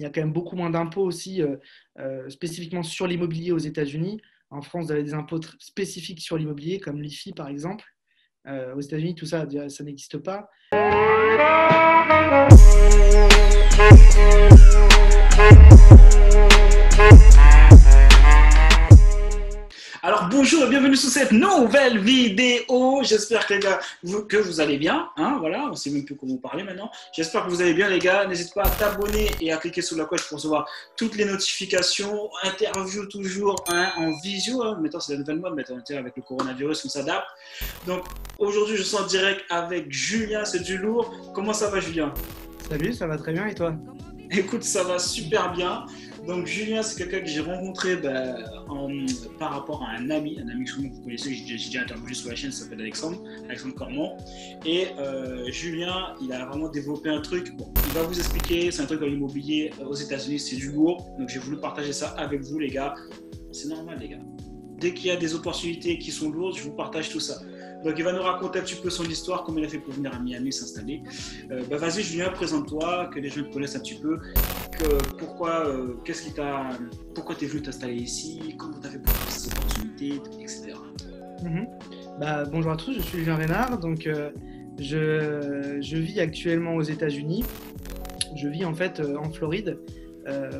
Il y a quand même beaucoup moins d'impôts aussi spécifiquement sur l'immobilier aux États-Unis. En France, vous avez des impôts spécifiques sur l'immobilier, comme l'IFI par exemple. Aux États-Unis, tout ça, ça n'existe pas. Alors bonjour et bienvenue sur cette nouvelle vidéo. J'espère que les gars, que vous allez bien. Hein, voilà, on ne sait même plus comment parler maintenant. J'espère que vous allez bien les gars. N'hésite pas à t'abonner et à cliquer sur la cloche pour recevoir toutes les notifications. Interview toujours hein, en visio. Hein. Maintenant c'est la nouvelle mode, maintenant avec le coronavirus on s'adapte. Donc aujourd'hui je suis en direct avec Julien, c'est du lourd. Comment ça va Julien? Salut, ça va très bien et toi? Écoute, ça va super bien. Donc Julien, c'est quelqu'un que j'ai rencontré par rapport à un ami que vous connaissez, j'ai déjà interviewé sur la chaîne, ça s'appelle Alexandre Cormont. Et Julien, il a vraiment développé un truc, bon, il va vous expliquer, c'est un truc en immobilier aux États-Unis, c'est du lourd. Donc j'ai voulu partager ça avec vous les gars, c'est normal les gars. Dès qu'il y a des opportunités qui sont lourdes, je vous partage tout ça. Donc il va nous raconter un petit peu son histoire, comment il a fait pour venir à Miami s'installer. Vas-y Julien, présente-toi, que les gens te connaissent un petit peu. Pourquoi tu es venu t'installer ici, comment tu as fait pour trouver ces opportunités, etc. Bonjour à tous, je suis Julien Rénard. Donc, je vis actuellement aux États-Unis. Je vis en fait en Floride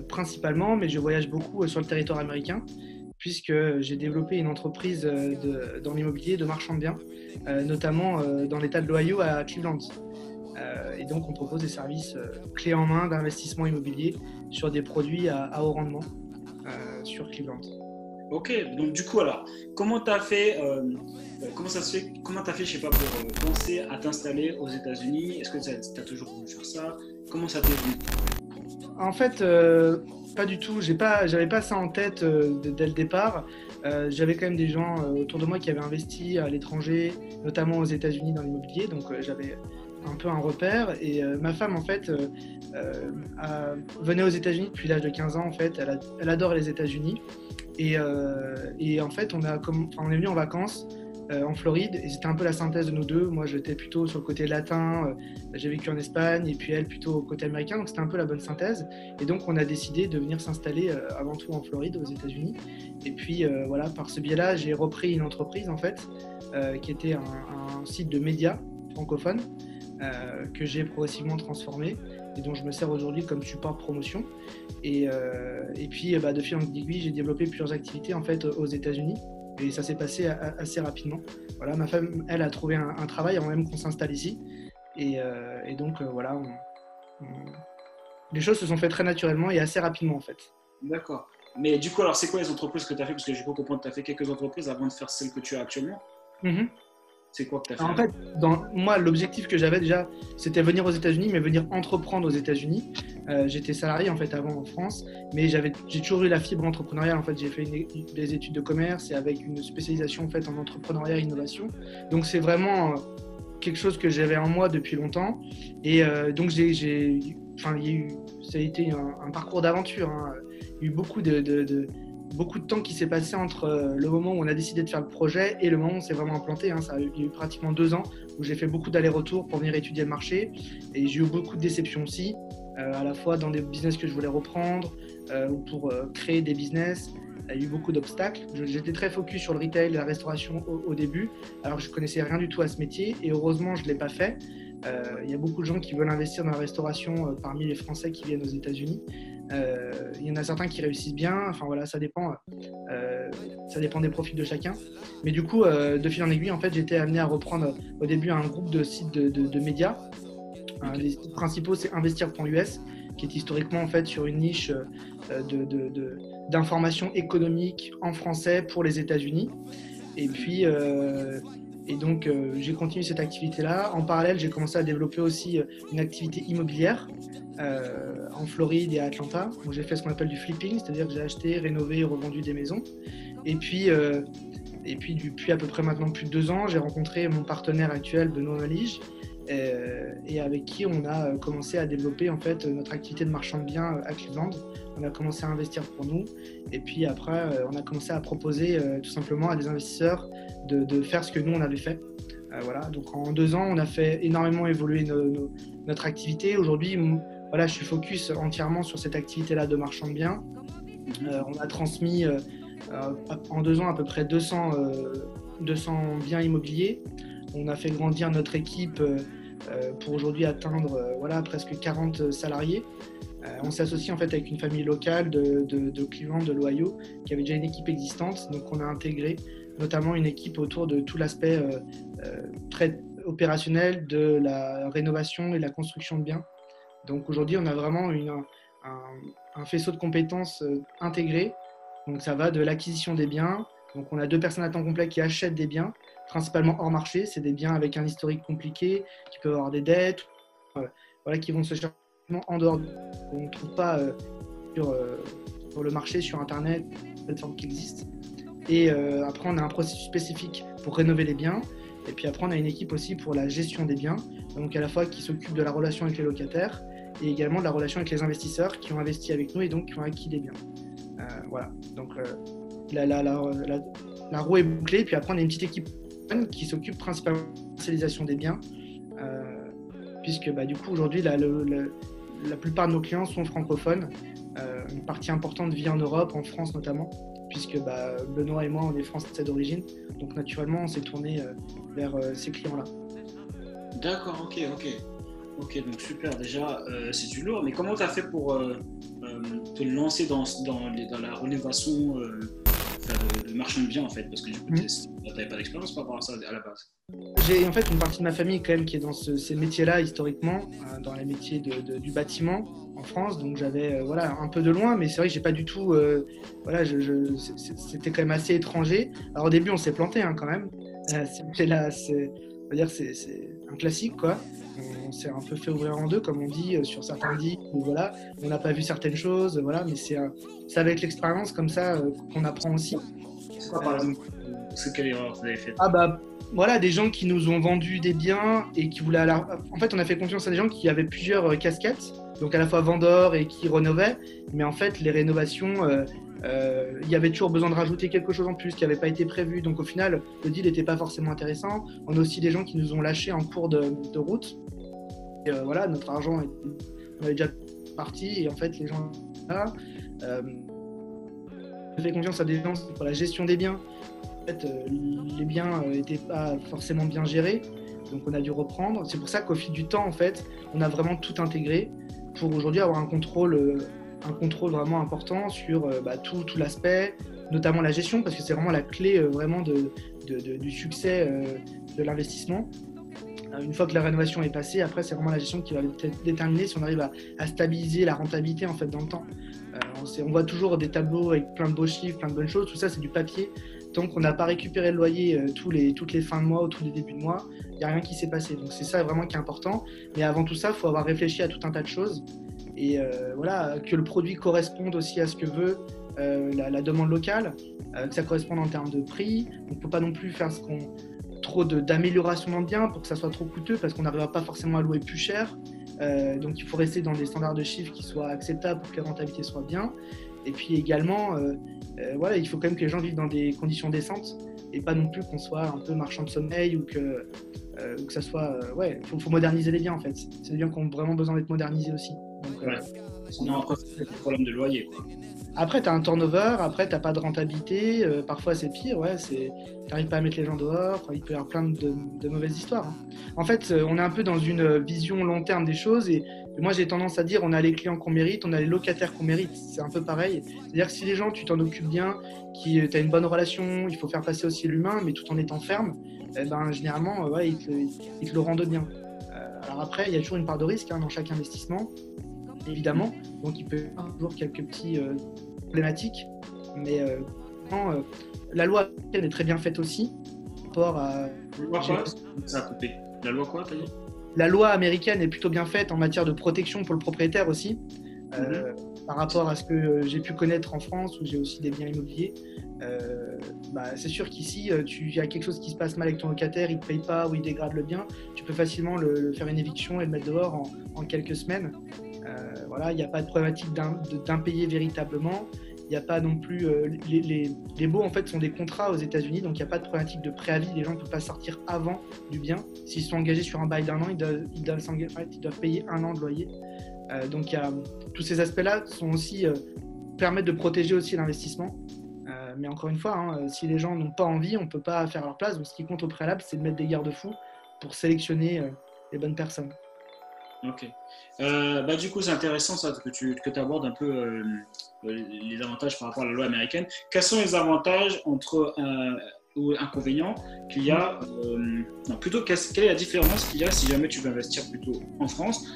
principalement, mais je voyage beaucoup sur le territoire américain puisque j'ai développé une entreprise dans l'immobilier de marchand de biens, notamment dans l'état de l'Ohio à Cleveland. Et donc, on propose des services clés en main d'investissement immobilier sur des produits à haut rendement sur Cleveland. Ok, donc du coup, alors, comment tu as fait, je sais pas, pour penser à t'installer aux États-Unis? Est-ce que tu as toujours voulu faire ça? Comment ça t'est venu? En fait, pas du tout. J'avais pas ça en tête dès le départ. J'avais quand même des gens autour de moi qui avaient investi à l'étranger, notamment aux États-Unis dans l'immobilier. Donc, j'avais un peu un repère et ma femme en fait venait aux États-Unis depuis l'âge de 15 ans en fait, elle adore les États-Unis et en fait on est venu en vacances en Floride et c'était un peu la synthèse de nous deux. Moi j'étais plutôt sur le côté latin, j'ai vécu en Espagne et puis elle plutôt au côté américain, donc c'était un peu la bonne synthèse et donc on a décidé de venir s'installer avant tout en Floride aux États-Unis et puis voilà, par ce biais là j'ai repris une entreprise en fait qui était un site de médias francophones que j'ai progressivement transformé et dont je me sers aujourd'hui comme support promotion. Et puis, de fil en aiguille, j'ai développé plusieurs activités en fait, aux États-Unis et ça s'est passé assez rapidement. Voilà, ma femme, elle, a trouvé un travail avant même qu'on s'installe ici. Et donc, voilà, les choses se sont faites très naturellement et assez rapidement en fait. D'accord. Mais du coup, alors, c'est quoi les entreprises que tu as fait? Parce que je peux comprendre que tu as fait quelques entreprises avant de faire celles que tu as actuellement. C'est quoi que tu as fait? En fait, moi, l'objectif que j'avais déjà, c'était venir aux États-Unis, mais venir entreprendre aux États-Unis. J'étais salarié en fait avant en France, mais j'ai toujours eu la fibre entrepreneuriale. En fait, j'ai fait des études de commerce et avec une spécialisation en fait en entrepreneuriat et innovation. Donc, c'est vraiment quelque chose que j'avais en moi depuis longtemps. Et donc, ça a été un parcours d'aventure. Hein. Il y a eu beaucoup de temps qui s'est passé entre le moment où on a décidé de faire le projet et le moment où on s'est vraiment implanté. Hein. Il y a eu pratiquement 2 ans où j'ai fait beaucoup d'allers-retours pour venir étudier le marché et j'ai eu beaucoup de déceptions aussi, à la fois dans des business que je voulais reprendre ou pour créer des business. Il y a eu beaucoup d'obstacles. J'étais très focus sur le retail et la restauration au début, alors que je ne connaissais rien du tout à ce métier et heureusement je ne l'ai pas fait. Il y a beaucoup de gens qui veulent investir dans la restauration parmi les Français qui viennent aux États-Unis. Il y en a certains qui réussissent bien, enfin voilà, ça dépend des profils de chacun. Mais du coup, de fil en aiguille, en fait, j'étais amené à reprendre au début un groupe de sites de médias. Un des sites principaux, c'est investir.us, qui est historiquement en fait sur une niche d'informations économiques en français pour les États-Unis. Et puis, et donc j'ai continué cette activité-là. En parallèle, j'ai commencé à développer aussi une activité immobilière en Floride et à Atlanta. Donc, j'ai fait ce qu'on appelle du flipping, c'est-à-dire que j'ai acheté, rénové, revendu des maisons. Et puis, depuis à peu près maintenant plus de 2 ans, j'ai rencontré mon partenaire actuel, Benoît Malige, et avec qui on a commencé à développer en fait notre activité de marchand de biens à Cleveland. On a commencé à investir pour nous et puis après on a commencé à proposer tout simplement à des investisseurs de faire ce que nous on avait fait. Voilà. Donc en 2 ans, on a fait énormément évoluer notre activité. Aujourd'hui, voilà, je suis focus entièrement sur cette activité-là de marchand de biens. On a transmis en 2 ans à peu près 200 biens immobiliers. On a fait grandir notre équipe pour aujourd'hui atteindre voilà, presque 40 salariés. On s'associe en fait avec une famille locale de Cleveland, de l'Ohio, qui avait déjà une équipe existante. Donc on a intégré notamment une équipe autour de tout l'aspect très opérationnel de la rénovation et de la construction de biens. Donc aujourd'hui, on a vraiment un faisceau de compétences intégré. Donc ça va de l'acquisition des biens. Donc on a 2 personnes à temps complet qui achètent des biens, principalement hors marché. C'est des biens avec un historique compliqué, qui peuvent avoir des dettes, voilà, qui vont se chercher en dehors. On ne trouve pas sur le marché, sur Internet, une plateforme qui existe. Et après, on a un processus spécifique pour rénover les biens. Et puis après, on a une équipe aussi pour la gestion des biens, donc à la fois qui s'occupe de la relation avec les locataires et également de la relation avec les investisseurs qui ont investi avec nous et donc qui ont acquis des biens. Voilà, donc la roue est bouclée. Puis après, on a une petite équipe qui s'occupe principalement de la commercialisation des biens, puisque du coup, aujourd'hui, la plupart de nos clients sont francophones. Une partie importante vit en Europe, en France notamment, puisque Benoît et moi, on est français d'origine. Donc naturellement, on s'est tourné vers ces clients-là. D'accord, ok, donc super, déjà, c'est du lourd. Mais comment tu as fait pour te lancer dans la rénovation de marchand de biens, en fait? Parce que du coup, tu n'avais pas d'expérience par rapport à ça à la base. J'ai en fait une partie de ma famille quand même qui est dans ces métiers-là, historiquement, dans les métiers du bâtiment en France. Donc j'avais un peu de loin, mais c'est vrai que j'ai pas du tout... c'était quand même assez étranger. Alors au début, on s'est planté quand même. C'est un classique, quoi. On s'est un peu fait ouvrir en deux, comme on dit, sur certains dits. Voilà, on n'a pas vu certaines choses, voilà, mais c'est avec l'expérience comme ça qu'on apprend aussi. Pourquoi, par exemple, quelle erreur vous avez faite ? Des gens qui nous ont vendu des biens et qui voulaient... En fait, on a fait confiance à des gens qui avaient plusieurs casquettes, donc à la fois vendeurs et qui rénovaient, mais en fait, les rénovations... il y avait toujours besoin de rajouter quelque chose en plus qui n'avait pas été prévu. Donc au final, le deal n'était pas forcément intéressant. On a aussi des gens qui nous ont lâchés en cours de route. Et notre argent, on avait déjà parti et en fait, les gens... on fait confiance à des gens pour la gestion des biens. En fait, les biens n'étaient pas forcément bien gérés, donc on a dû reprendre. C'est pour ça qu'au fil du temps, en fait, on a vraiment tout intégré pour aujourd'hui avoir un contrôle vraiment important sur tout l'aspect, notamment la gestion, parce que c'est vraiment la clé vraiment du succès de l'investissement. Une fois que la rénovation est passée, après c'est vraiment la gestion qui va déterminer si on arrive à stabiliser la rentabilité en fait dans le temps. On voit toujours des tableaux avec plein de beaux chiffres, plein de bonnes choses, tout ça c'est du papier. Tant qu'on n'a pas récupéré le loyer toutes les fins de mois ou tous les débuts de mois, il n'y a rien qui s'est passé. Donc c'est ça vraiment qui est important. Mais avant tout ça, il faut avoir réfléchi à tout un tas de choses. Et que le produit corresponde aussi à ce que veut la demande locale, que ça corresponde en termes de prix. On ne peut pas non plus faire trop d'amélioration dans le bien pour que ça soit trop coûteux parce qu'on n'arrivera pas forcément à louer plus cher. Donc il faut rester dans des standards de chiffres qui soient acceptables pour que la rentabilité soit bien. Et puis également, il faut quand même que les gens vivent dans des conditions décentes et pas non plus qu'on soit un peu marchand de sommeil ou que ça soit... faut moderniser les biens en fait. C'est des biens qui ont vraiment besoin d'être modernisés aussi. Donc, sinon, après, c'est le problème de loyer. Après, tu as un turnover, après, tu n'as pas de rentabilité. Parfois, c'est pire. Tu n'arrives pas à mettre les gens dehors. Il peut y avoir plein de mauvaises histoires. En fait, on est un peu dans une vision long terme des choses. Et moi, j'ai tendance à dire on a les clients qu'on mérite, on a les locataires qu'on mérite. C'est un peu pareil. C'est-à-dire que si les gens, tu t'en occupes bien, tu as une bonne relation, il faut faire passer aussi l'humain, mais tout en étant ferme, généralement, ils te le rendent bien. Alors après, il y a toujours une part de risque dans chaque investissement. Évidemment, donc il peut y avoir toujours quelques petites problématiques, mais la loi elle est très bien faite aussi par rapport à... La loi quoi, t'as dit ? La loi américaine est plutôt bien faite en matière de protection pour le propriétaire aussi, par rapport à ce que j'ai pu connaître en France où j'ai aussi des biens immobiliers. C'est sûr qu'ici, il y a quelque chose qui se passe mal avec ton locataire, il ne te paye pas ou il dégrade le bien, tu peux facilement le faire une éviction et le mettre dehors en quelques semaines. Il n'y a pas de problématique d'impayé véritablement. Il n'y a pas non plus... les baux, en fait, sont des contrats aux États-Unis, donc il n'y a pas de problématique de préavis. Les gens ne peuvent pas sortir avant du bien. S'ils sont engagés sur un bail d'1 an, ils doivent payer 1 an de loyer. Donc, tous ces aspects-là sont aussi, permettent de protéger aussi l'investissement. Mais encore une fois, hein, si les gens n'ont pas envie, on ne peut pas faire leur place. Donc, ce qui compte au préalable, c'est de mettre des garde-fous pour sélectionner les bonnes personnes. Ok. Bah, du coup, c'est intéressant ça, que tu abordes un peu les avantages par rapport à la loi américaine. Quels sont les avantages entre ou inconvénients qu'il y a non, plutôt, quelle est la différence qu'il y a si jamais tu veux investir plutôt en France,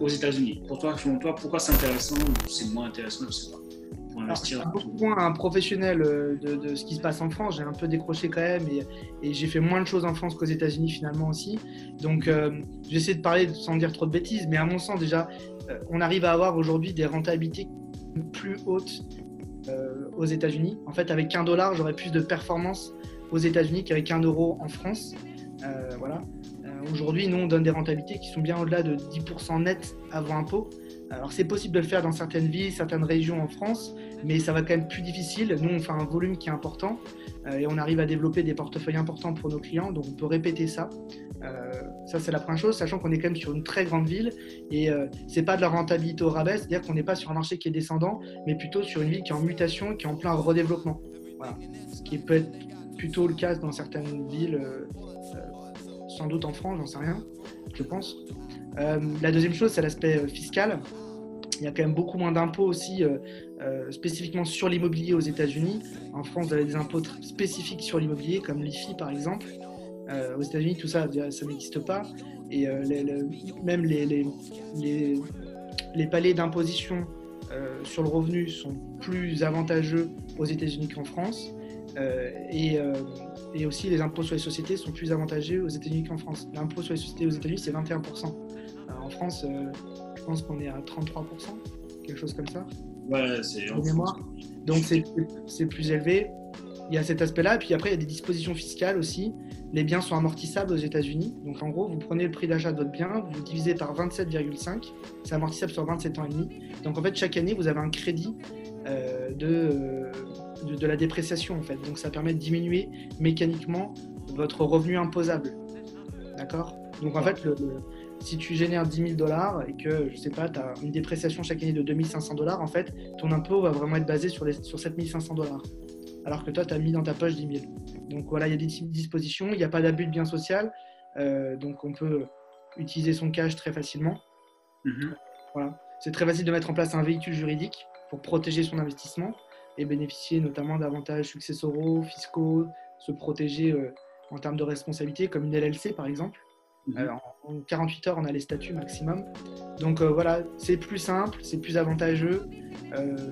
aux États-Unis? Pour toi, selon toi, pourquoi c'est intéressant ou c'est moins intéressant, je ne sais pas. C'est beaucoup moins un professionnel de ce qui se passe en France. J'ai un peu décroché quand même et j'ai fait moins de choses en France qu'aux États-Unis finalement aussi. Donc j'essaie de parler sans dire trop de bêtises, mais à mon sens déjà, on arrive à avoir aujourd'hui des rentabilités plus hautes aux États-Unis. En fait, avec $1, j'aurais plus de performance aux États-Unis qu'avec €1 en France. Voilà. Aujourd'hui, nous on donne des rentabilités qui sont bien au-delà de 10% net avant impôt. Alors c'est possible de le faire dans certaines villes, certaines régions en France, mais ça va quand même plus difficile. Nous, on fait un volume qui est important et on arrive à développer des portefeuilles importants pour nos clients, donc on peut répéter ça. Ça, c'est la première chose, sachant qu'on est quand même sur une très grande ville et c'est pas de la rentabilité au rabais, c'est-à-dire qu'on n'est pas sur un marché qui est descendant, mais plutôt sur une ville qui est en mutation, qui est en plein redéveloppement. Voilà. Ce qui peut être plutôt le cas dans certaines villes, sans doute en France, j'en sais rien, je pense. La deuxième chose, c'est l'aspect fiscal. Il y a quand même beaucoup moins d'impôts aussi, spécifiquement sur l'immobilier aux États-Unis. En France, vous avez des impôts spécifiques sur l'immobilier, comme l'IFI par exemple. Aux États-Unis, tout ça, ça n'existe pas. Et même les paliers d'imposition sur le revenu sont plus avantageux aux États-Unis qu'en France. Et aussi, les impôts sur les sociétés sont plus avantageux aux États-Unis qu'en France. L'impôt sur les sociétés aux États-Unis, c'est 21%. En France, je pense qu'on est à 33%, quelque chose comme ça. Ouais, c'est en mémoire. Donc, c'est plus élevé. Il y a cet aspect-là. Et puis après, il y a des dispositions fiscales aussi. Les biens sont amortissables aux États-Unis. Donc, en gros, vous prenez le prix d'achat de votre bien, vous divisez par 27,5. C'est amortissable sur 27 ans et demi. Donc, en fait, chaque année, vous avez un crédit de la dépréciation, en fait. Donc, ça permet de diminuer mécaniquement votre revenu imposable. D'accord ? Donc, en fait, si tu génères $10,000 et que, je sais pas, tu as une dépréciation chaque année de $2,500, en fait, ton impôt va vraiment être basé sur $7,500. Alors que toi, tu as mis dans ta poche $10,000. Donc, voilà, il y a des dispositions. Il n'y a pas d'abus de bien social. Donc, on peut utiliser son cash très facilement. Mm-hmm. Voilà. C'est très facile de mettre en place un véhicule juridique pour protéger son investissement et bénéficier notamment d'avantages successoraux, fiscaux, se protéger en termes de responsabilité, comme une LLC par exemple. Alors, en 48 heures, on a les statuts maximum. Donc voilà, c'est plus simple, c'est plus avantageux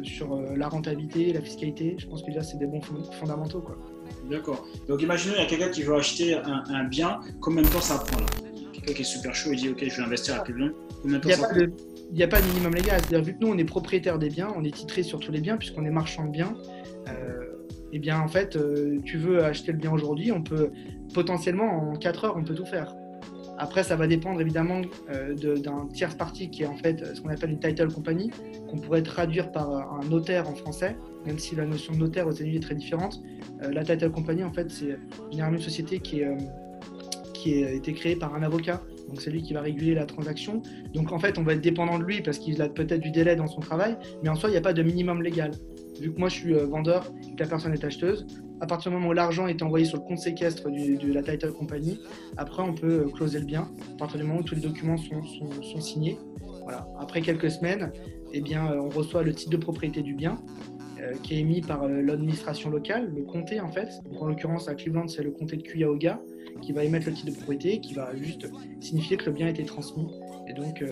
sur la rentabilité, la fiscalité. Je pense que déjà, c'est des bons fondamentaux, quoi. D'accord. Donc imaginez, il y a quelqu'un qui veut acheter un bien. Combien de temps ça prend là? Quelqu'un qui est super chaud, il dit « Ok, je vais investir à Cleveland ». Combien de temps ça prend? Il n'y a pas de minimum légal. C'est-à-dire, vu que nous, on est propriétaire des biens, on est titré sur tous les biens puisqu'on est marchand de biens. Eh bien, en fait, tu veux acheter le bien aujourd'hui, on peut potentiellement, en 4 heures, on peut tout faire. Après, ça va dépendre évidemment d'un tierce partie qui est en fait ce qu'on appelle une title company, qu'on pourrait traduire par un notaire en français, même si la notion de notaire aux États-Unis est très différente. La title company, en fait, c'est généralement une société qui a été créée par un avocat. Donc, c'est lui qui va réguler la transaction. Donc, en fait, on va être dépendant de lui parce qu'il a peut-être du délai dans son travail, mais en soi, il n'y a pas de minimum légal. Vu que moi, je suis vendeur et que la personne est acheteuse, à partir du moment où l'argent est envoyé sur le compte séquestre de la title company, après, on peut closer le bien à partir du moment où tous les documents sont signés. Voilà. Après quelques semaines, eh bien, on reçoit le titre de propriété du bien qui est émis par l'administration locale, le comté en fait. Donc, en l'occurrence, à Cleveland, c'est le comté de Cuyahoga qui va émettre le titre de propriété, qui va juste signifier que le bien a été transmis. Et donc,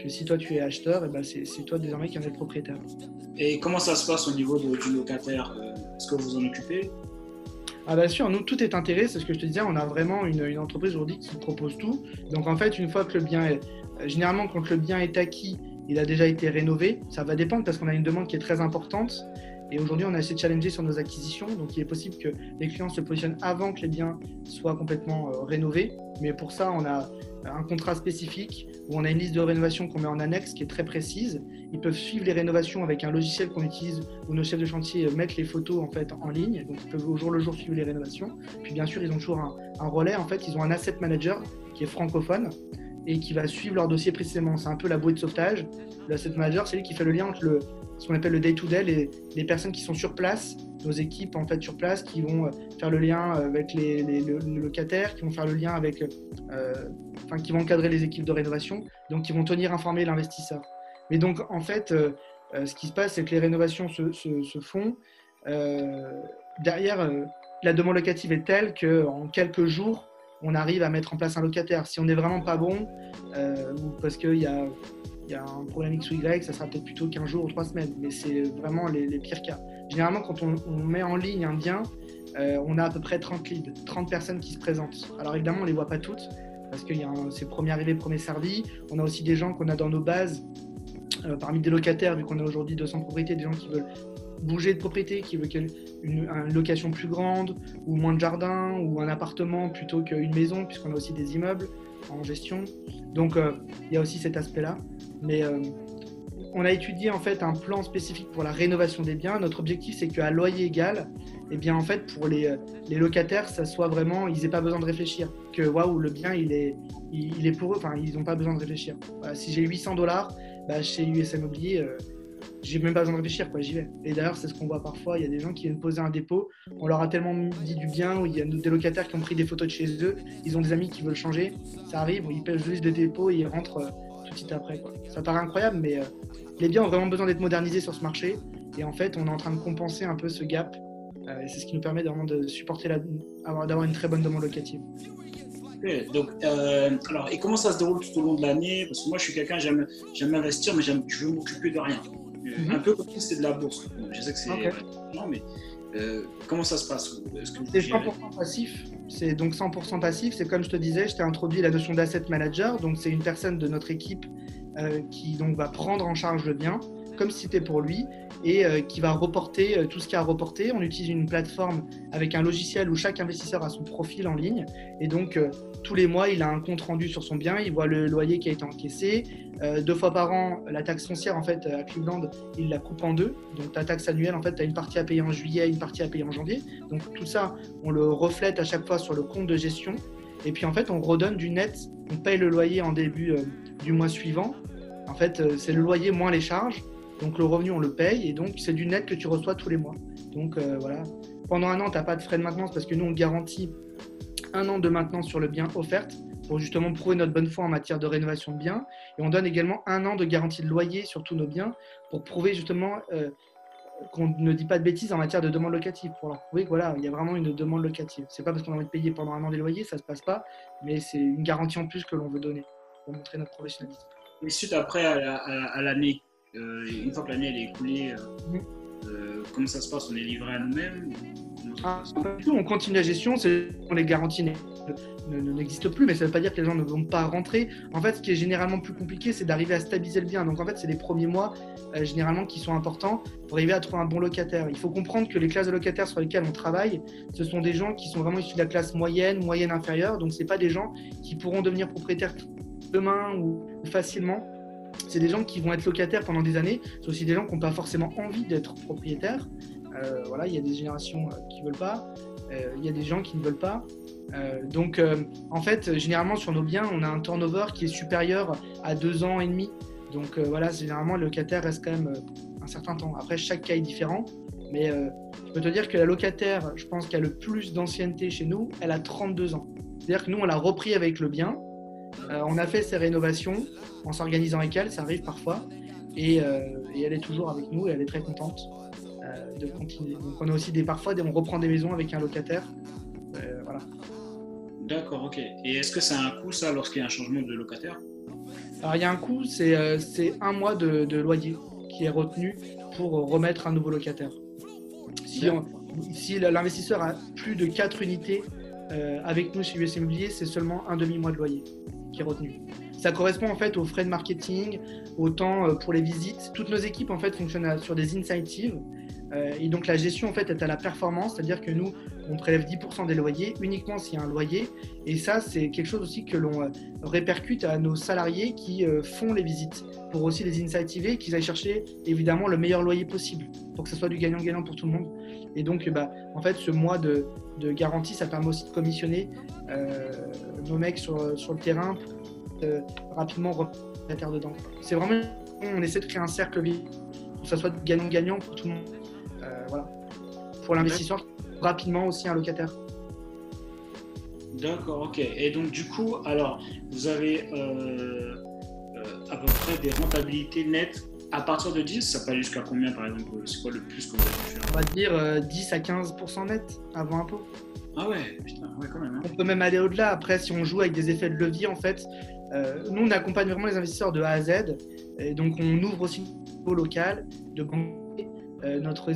que si toi tu es acheteur, et ben c'est toi désormais qui en es le propriétaire. Et comment ça se passe au niveau du locataire? Est-ce que vous vous en occupez? Ah bien sûr, nous tout est intégré, c'est ce que je te disais, on a vraiment une entreprise aujourd'hui qui propose tout. Donc en fait, une fois que le bien est... Généralement, quand le bien est acquis, il a déjà été rénové. Ça va dépendre parce qu'on a une demande qui est très importante. Et aujourd'hui, on a essayé de challenger sur nos acquisitions. Donc, il est possible que les clients se positionnent avant que les biens soient complètement rénovés. Mais pour ça, on a un contrat spécifique où on a une liste de rénovations qu'on met en annexe qui est très précise. Ils peuvent suivre les rénovations avec un logiciel qu'on utilise où nos chefs de chantier mettent les photos en fait en ligne. Donc, ils peuvent au jour le jour suivre les rénovations. Puis, bien sûr, ils ont toujours un relais. En fait, ils ont un asset manager qui est francophone et qui va suivre leur dossier précisément. C'est un peu la bouée de sauvetage. L'asset manager, c'est lui qui fait le lien entre ce qu'on appelle le day-to-day, les personnes qui sont sur place, nos équipes en fait sur place, qui vont faire le lien avec les locataires, qui vont faire le lien avec, qui vont encadrer les équipes de rénovation, donc qui vont tenir informé l'investisseur. Mais donc en fait, ce qui se passe, c'est que les rénovations se font. Derrière, la demande locative est telle qu'en quelques jours, on arrive à mettre en place un locataire. Si on n'est vraiment pas bon, ou parce qu'il y a un problème X ou Y, ça sera peut-être plutôt 15 jours ou 3 semaines. Mais c'est vraiment les pires cas. Généralement, quand on met en ligne un bien, on a à peu près 30 leads, 30 personnes qui se présentent. Alors évidemment, on ne les voit pas toutes, parce que c'est premier arrivé, premier servi. On a aussi des gens qu'on a dans nos bases, parmi des locataires, vu qu'on a aujourd'hui 200 propriétés, des gens qui veulent bouger de propriété, qui veut une location plus grande ou moins de jardin ou un appartement plutôt qu'une maison, puisqu'on a aussi des immeubles en gestion. Donc, il y a aussi cet aspect-là. Mais on a étudié en fait un plan spécifique pour la rénovation des biens. Notre objectif, c'est qu'à loyer égal, eh bien, en fait, pour les locataires, ça soit vraiment, ils n'aient pas besoin de réfléchir. Que waouh, le bien, il est pour eux. Enfin, ils n'ont pas besoin de réfléchir. Voilà, si j'ai $800, chez USA Immobilier, j'ai même pas besoin de réfléchir, j'y vais. Et d'ailleurs, c'est ce qu'on voit parfois, il y a des gens qui viennent poser un dépôt, on leur a tellement dit du bien, ou il y a des locataires qui ont pris des photos de chez eux, ils ont des amis qui veulent changer, ça arrive, ils pèsent juste des dépôts et ils rentrent tout de suite après. Ça paraît incroyable, mais les biens ont vraiment besoin d'être modernisés sur ce marché, et en fait, on est en train de compenser un peu ce gap, et c'est ce qui nous permet vraiment de supporter, d'avoir une très bonne demande locative. Donc, alors, et comment ça se déroule tout au long de l'année? Parce que moi, je suis quelqu'un, j'aime investir, mais je veux m'occuper de rien. Un peu comme si c'était de la bourse. Je sais que c'est… Okay. Non, mais comment ça se passe? C'est 100% passif. C'est donc 100% passif. C'est comme je te disais, je t'ai introduit la notion d'asset manager. Donc, c'est une personne de notre équipe qui donc, va prendre en charge le bien, comme si c'était pour lui, et qui va reporter tout ce qu'il y a à reporter. On utilise une plateforme avec un logiciel où chaque investisseur a son profil en ligne. Et donc, tous les mois, il a un compte rendu sur son bien. Il voit le loyer qui a été encaissé. 2 fois par an, la taxe foncière, en fait, à Cleveland, il la coupe en 2. Donc, ta taxe annuelle, en fait, tu as une partie à payer en juillet, une partie à payer en janvier. Donc, tout ça, on le reflète à chaque fois sur le compte de gestion. Et puis, en fait, on redonne du net. On paye le loyer en début du mois suivant. En fait, c'est le loyer moins les charges. Donc, le revenu, on le paye et donc, c'est du net que tu reçois tous les mois. Donc, voilà. Pendant un an, tu n'as pas de frais de maintenance parce que nous, on garantit 1 an de maintenance sur le bien offert pour justement prouver notre bonne foi en matière de rénovation de biens. Et on donne également 1 an de garantie de loyer sur tous nos biens pour prouver justement qu'on ne dit pas de bêtises en matière de demande locative. Pour leur prouver que voilà, il y a vraiment une demande locative. Ce n'est pas parce qu'on a envie de payer pendant 1 an des loyers, ça ne se passe pas, mais c'est une garantie en plus que l'on veut donner pour montrer notre professionnalisme. Et suite après à l'année, une fois que l'année elle est écoulée, comment ça se passe? On est livré à nous-mêmes? On continue la gestion, les garanties n'existent plus, mais ça ne veut pas dire que les gens ne vont pas rentrer. En fait, ce qui est généralement plus compliqué, c'est d'arriver à stabiliser le bien. Donc en fait, c'est les premiers mois généralement qui sont importants pour arriver à trouver un bon locataire. Il faut comprendre que les classes de locataires sur lesquelles on travaille, ce sont des gens qui sont vraiment issus de la classe moyenne, moyenne inférieure. Donc ce ne sont pas des gens qui pourront devenir propriétaires demain ou facilement. C'est des gens qui vont être locataires pendant des années. C'est aussi des gens qui n'ont pas forcément envie d'être propriétaires. Voilà, il y a des générations qui ne veulent pas. Il y a des gens qui ne veulent pas. Donc, en fait, généralement, sur nos biens, on a un turnover qui est supérieur à 2 ans et demi. Donc, voilà, généralement, le locataire reste quand même un certain temps. Après, chaque cas est différent. Mais je peux te dire que la locataire, je pense qu'elle a le plus d'ancienneté chez nous, elle a 32 ans. C'est-à-dire que nous, on l'a repris avec le bien. On a fait ses rénovations en s'organisant avec elle, ça arrive parfois, et elle est toujours avec nous et elle est très contente de continuer. Donc on a aussi parfois on reprend des maisons avec un locataire, voilà. D'accord, ok. Et est-ce que ça a un coût ça lorsqu'il y a un changement de locataire? Alors il y a un coût, c'est 1 mois de loyer qui est retenu pour remettre un nouveau locataire. Si l'investisseur a plus de 4 unités avec nous chez USA Immobilier, c'est seulement un demi-mois de loyer qui est retenu. Ça correspond en fait aux frais de marketing, au temps pour les visites. Toutes nos équipes en fait fonctionnent sur des incentives et donc la gestion en fait est à la performance, c'est-à-dire que nous on prélève 10% des loyers uniquement s'il y a un loyer et ça c'est quelque chose aussi que l'on répercute à nos salariés qui font les visites pour aussi les incentiver, qu'ils aillent chercher évidemment le meilleur loyer possible pour que ce soit du gagnant-gagnant pour tout le monde. Et donc, en fait, ce mois de garantie, ça permet aussi de commissionner nos mecs sur le terrain rapidement remettre dedans. C'est vraiment, on essaie de créer un cercle vide, que ça soit gagnant-gagnant pour tout le monde. Voilà. Pour l'investisseur, rapidement aussi un locataire. D'accord, ok. Et donc du coup, alors, vous avez à peu près des rentabilités nettes à partir de 10, ça peut aller jusqu'à combien par exemple? C'est quoi le plus qu'on va faire? On va dire 10 à 15% net avant impôt. Ah ouais, putain, ouais quand même. Hein. On peut même aller au-delà. Après, si on joue avec des effets de levier, en fait, nous on accompagne vraiment les investisseurs de A à Z. Et donc on ouvre aussi au local, de banquier, notre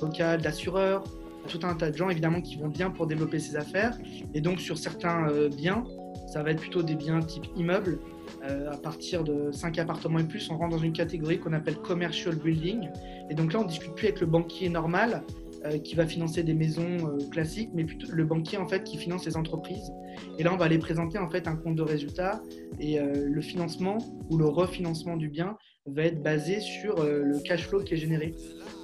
local d'assureur, tout un tas de gens évidemment qui vont bien pour développer ses affaires. Et donc sur certains biens, ça va être plutôt des biens type immeuble. À partir de 5 appartements et plus, on rentre dans une catégorie qu'on appelle commercial building. Et donc là, on ne discute plus avec le banquier normal qui va financer des maisons classiques, mais plutôt le banquier en fait qui finance les entreprises. Et là, on va aller présenter en fait un compte de résultat et le financement ou le refinancement du bien va être basé sur le cash flow qui est généré.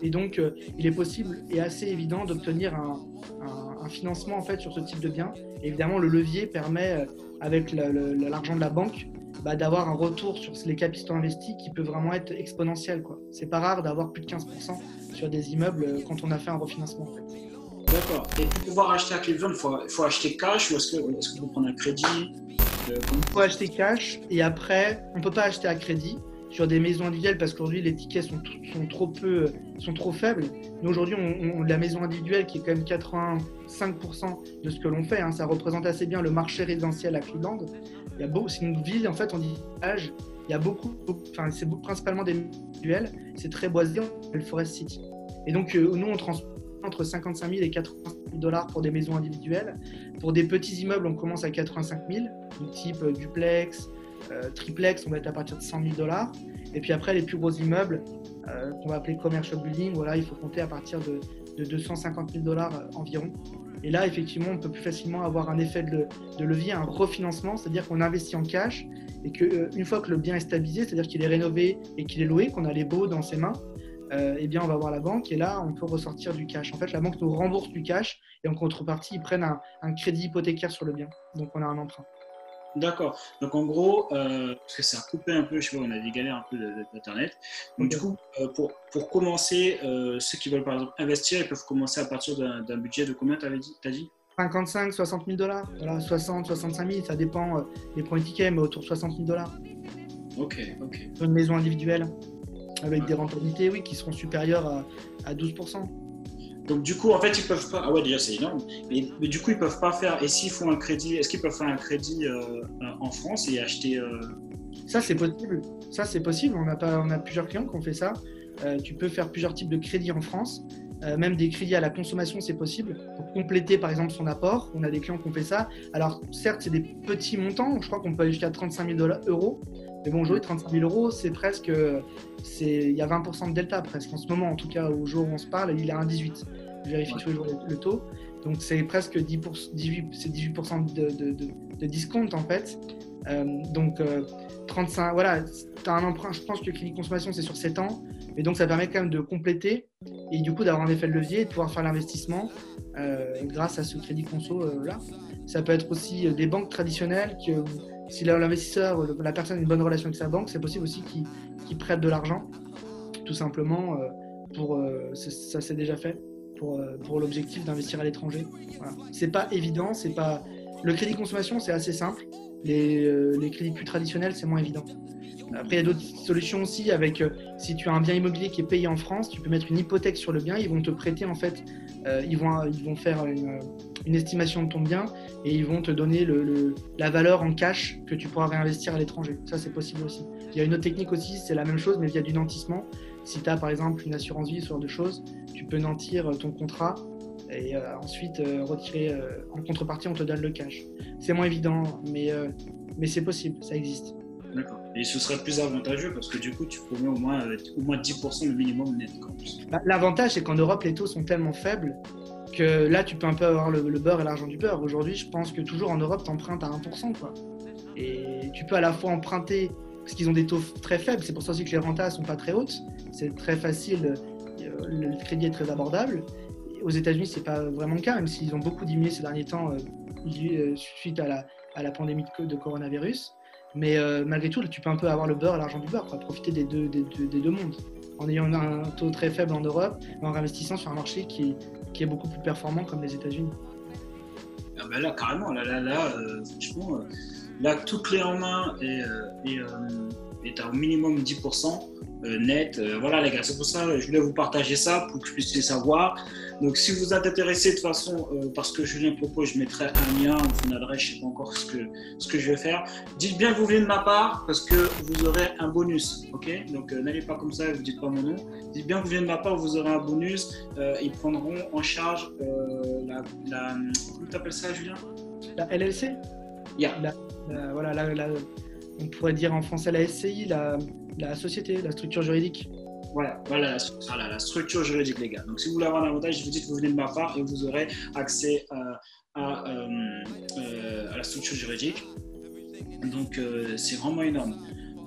Et donc, il est possible et assez évident d'obtenir un financement en fait sur ce type de bien. Et évidemment, le levier permet avec l'argent de la banque d'avoir un retour sur les capitaux investis qui peut vraiment être exponentiel, quoi. C'est pas rare d'avoir plus de 15% sur des immeubles quand on a fait un refinancement, en fait. D'accord. Et pour pouvoir acheter à Cleveland, il faut acheter cash ou est-ce que vous prenez un crédit? Il faut acheter cash et après, on ne peut pas acheter à crédit sur des maisons individuelles parce qu'aujourd'hui, les tickets sont trop faibles. Nous, aujourd'hui, on la maison individuelle qui est quand même 85% de ce que l'on fait, hein, ça représente assez bien le marché résidentiel à Cleveland. Il y a beaucoup, c'est une ville, en fait, on dit village, il y a beaucoup, enfin, c'est principalement des duels, c'est très boisé, on appelle Forest City. Et donc, nous, on transporte entre 55 000 et 85 000 $ pour des maisons individuelles. Pour des petits immeubles, on commence à 85 000, du type duplex, triplex, on va être à partir de 100 000 $. Et puis après, les plus gros immeubles, qu'on va appeler commercial building, voilà, il faut compter à partir de 250 000 $ environ. Et là, effectivement, on peut plus facilement avoir un effet de levier, un refinancement, c'est-à-dire qu'on investit en cash et qu'une fois que le bien est stabilisé, c'est-à-dire qu'il est rénové et qu'il est loué, qu'on a les baux dans ses mains, eh bien, on va voir la banque et là, on peut ressortir du cash. En fait, la banque nous rembourse du cash et en contrepartie, ils prennent un crédit hypothécaire sur le bien. Donc, on a un emprunt. D'accord. Donc, en gros, parce que ça a coupé un peu, je sais pas, on a des galères un peu d'Internet. Donc, du coup, pour commencer, ceux qui veulent, par exemple, investir, ils peuvent commencer à partir d'un budget de combien t'as dit 55, 60 000 $. Voilà, 60, 65 000, ça dépend des points de ticket, mais autour de 60 000 $. Ok. Une maison individuelle avec des rentabilités, oui, qui seront supérieures à 12%. Donc du coup, en fait, ils peuvent pas. Ah ouais, déjà c'est énorme. Mais du coup, ils peuvent pas faire. Et s'ils font un crédit, est-ce qu'ils peuvent faire un crédit en France et acheter Ça, c'est possible. On a plusieurs clients qui ont fait ça. Tu peux faire plusieurs types de crédits en France. Même des crédits à la consommation, c'est possible. Pour compléter, par exemple, son apport, on a des clients qui ont fait ça. Alors, certes, c'est des petits montants. Je crois qu'on peut aller jusqu'à 35 000 euros. Mais bon, aujourd'hui, 35 000 euros, il y a 20% de delta presque. En ce moment, en tout cas, au jour où on se parle, il est à 1,18. Je vérifie tous les jours le taux. Donc, c'est presque 18% de discount, en fait. Donc, 35, voilà, tu as un emprunt. Je pense que le crédit consommation, c'est sur 7 ans. Et donc, ça permet quand même de compléter et du coup, d'avoir un effet de levier et de pouvoir faire l'investissement grâce à ce crédit conso-là. Ça peut être aussi des banques traditionnelles que… Si l'investisseur, la personne a une bonne relation avec sa banque, c'est possible aussi qu'il prête de l'argent, tout simplement, ça s'est déjà fait, pour l'objectif d'investir à l'étranger. Voilà. C'est pas évident, c'est pas… Le crédit consommation, c'est assez simple, les crédits plus traditionnels, c'est moins évident. Après, il y a d'autres solutions aussi, avec si tu as un bien immobilier qui est payé en France, tu peux mettre une hypothèque sur le bien, ils vont te prêter en fait, ils vont faire une estimation de ton bien et ils vont te donner la valeur en cash que tu pourras réinvestir à l'étranger. Ça, c'est possible aussi. Il y a une autre technique aussi, c'est la même chose, mais via du nantissement. Si tu as par exemple une assurance vie, ce genre de choses, tu peux nantir ton contrat et ensuite retirer en contrepartie, on te donne le cash. C'est moins évident, mais c'est possible, ça existe. D'accord. Et ce serait plus avantageux parce que du coup, tu promets au moins 10% le minimum net. L'avantage, c'est qu'en Europe, les taux sont tellement faibles que là, tu peux un peu avoir le beurre et l'argent du beurre. Aujourd'hui, je pense que toujours en Europe, tu empruntes à 1%. Quoi. Et tu peux à la fois emprunter parce qu'ils ont des taux très faibles. C'est pour ça aussi que les rentas ne sont pas très hautes. C'est très facile. Le crédit est très abordable. Et aux États-Unis, ce n'est pas vraiment le cas, même s'ils ont beaucoup diminué ces derniers temps suite à la pandémie de coronavirus. Mais malgré tout, là, tu peux un peu avoir le beurre et l'argent du beurre, quoi. Profiter des deux mondes, en ayant un taux très faible en Europe, en réinvestissant sur un marché qui est beaucoup plus performant comme les États-Unis. Ah ben là, carrément, franchement, là, tout clé en main et t'as au minimum 10% net. Voilà les gars, c'est pour ça que je voulais vous partager ça, pour que je puisse les savoir. Donc si vous êtes intéressé de toute façon, parce que Julien propose, je mettrai un lien ou une adresse, je ne sais pas encore ce que je vais faire. Dites bien que vous venez de ma part, parce que vous aurez un bonus, ok? Donc n'allez pas comme ça, vous dites pas mon nom. Dites bien que vous venez de ma part, vous aurez un bonus. Ils prendront en charge comment tu appelles ça, Julien? La LLC. Yeah. On pourrait dire en français la SCI, la société, la structure juridique. Voilà, la structure juridique, les gars. Donc, si vous voulez avoir un avantage, je vous dis que vous venez de ma part et vous aurez accès à la structure juridique. Donc, c'est vraiment énorme.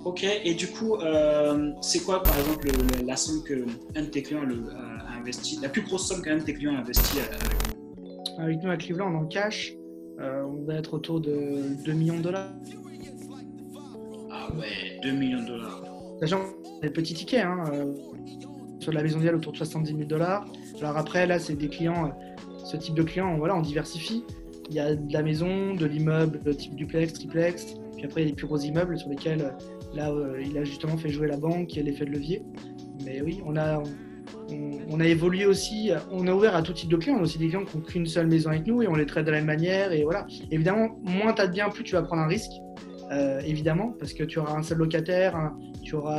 Ok, et du coup, c'est quoi, par exemple, la somme qu'un de tes clients a investi, la plus grosse somme qu'un de tes clients a investi avec nous à Cleveland, en cash, on va être autour de 2 millions de dollars. Ah ouais, 2 millions de dollars. Sachant des petits tickets, hein, sur de la maison d'hial autour de 70 000 dollars. Alors après, là, c'est des clients, ce type de clients, on diversifie. Il y a de la maison, de l'immeuble, le type duplex, triplex. Puis après, il y a les plus gros immeubles sur lesquels, là, il a justement fait jouer la banque et l'effet de levier. Mais oui, on a évolué aussi, on a ouvert à tout type de clients. On a aussi des clients qui n'ont qu'une seule maison avec nous et on les traite de la même manière. Et voilà. Évidemment, moins tu as de biens, plus tu vas prendre un risque. Évidemment, parce que tu auras un seul locataire,